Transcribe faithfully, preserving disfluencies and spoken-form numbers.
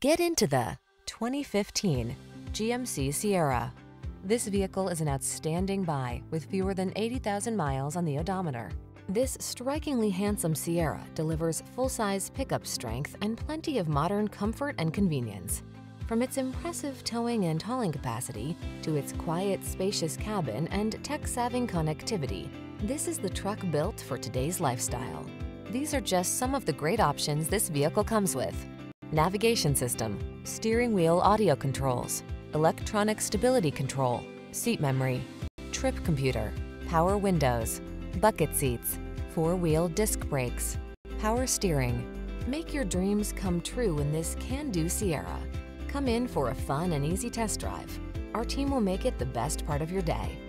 Get into the twenty fifteen G M C Sierra. This vehicle is an outstanding buy with fewer than eighty thousand miles on the odometer. This strikingly handsome Sierra delivers full-size pickup strength and plenty of modern comfort and convenience. From its impressive towing and hauling capacity to its quiet, spacious cabin and tech-savvy connectivity, this is the truck built for today's lifestyle. These are just some of the great options this vehicle comes with: navigation system, steering wheel audio controls, electronic stability control, seat memory, trip computer, power windows, bucket seats, four-wheel disc brakes, power steering. Make your dreams come true in this can-do Sierra. Come in for a fun and easy test drive. Our team will make it the best part of your day.